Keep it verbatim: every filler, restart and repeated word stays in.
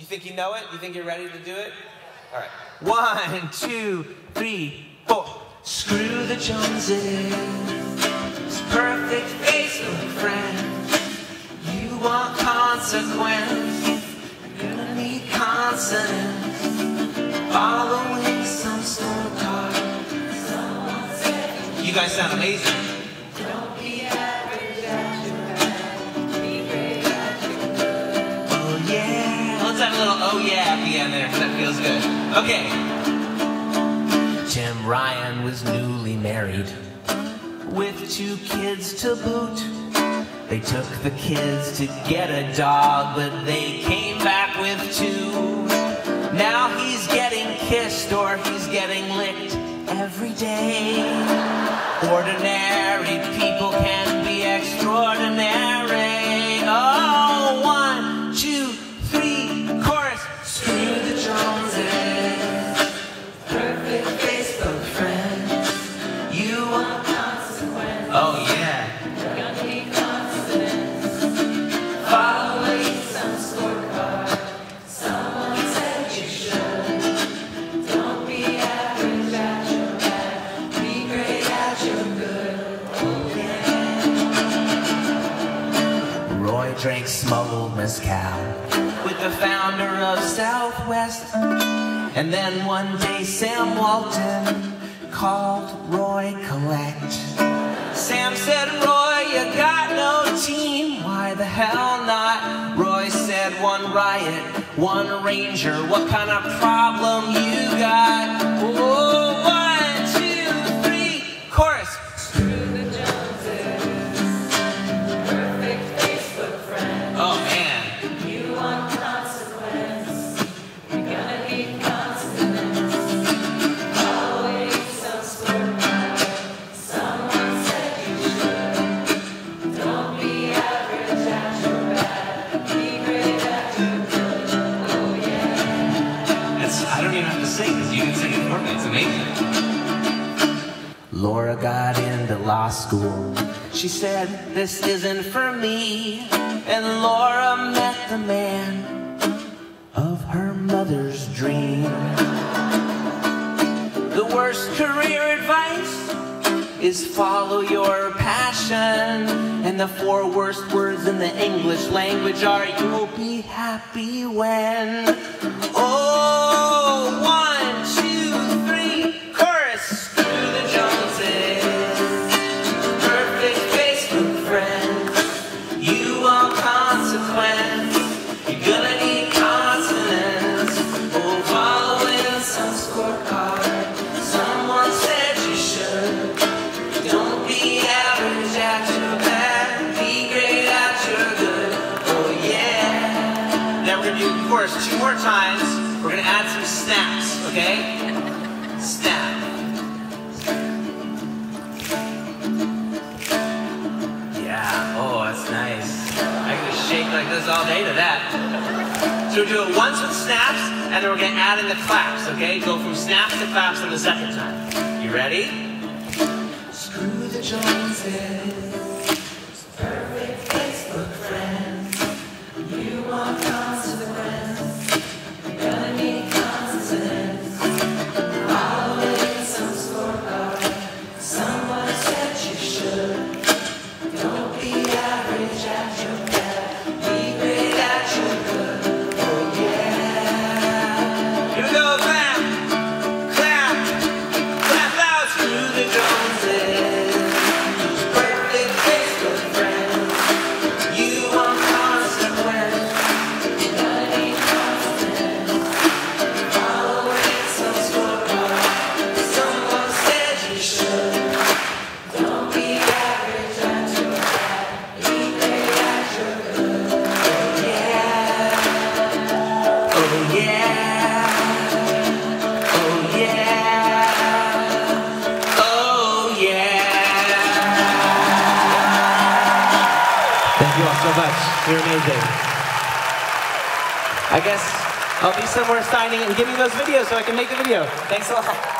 You think you know it? You think you're ready to do it? All right. One, two, three, four. Screw the Joneses, perfect Facebook friends. You want consequence, you're gonna need consonants. Following some scorecard, someone said. You guys sound amazing. Don't be average at your best, be great at your good. Oh yeah. Let's have a little oh yeah at the end there, because that feels good. Okay. Jim Ryan was newly married, with two kids to boot. They took the kids to get a dog, but they came back with two. Now he's getting kissed or he's getting licked every day. Ordinary people can be extraordinary. Oh, one, two, three, chorus. Screw the Joneses, perfect Facebook friends. You want consequences. Oh, yeah. You're gonna need consonants. Following some scorecard. Roy drank smuggled mezcal with the founder of Southwest. And then one day Sam Walton called Roy Collect. Sam said, Roy, you got no team. Why the hell not? Roy said, one riot, one ranger. What kind of problem you got? Oh, one, two, three, chorus. I don't even have to sing, because you can sing it for me. It's amazing. Laura got into law school. She said, this isn't for me. And Laura met the man of her mother's dream. The worst career advice is follow your passion. And the four worst words in the English language are, you'll be happy when... Oh! Chorus two more times. We're gonna add some snaps, okay? Snap. Yeah, oh, that's nice. I can just shake like this all day to that. So we'll do it once with snaps, and then we're gonna add in the claps, okay? Go from snaps to claps on the second time. You ready? Screw the Joneses, perfect Facebook friends. You want you're amazing. I guess I'll be somewhere signing and giving those videos so I can make the video. Thanks a lot.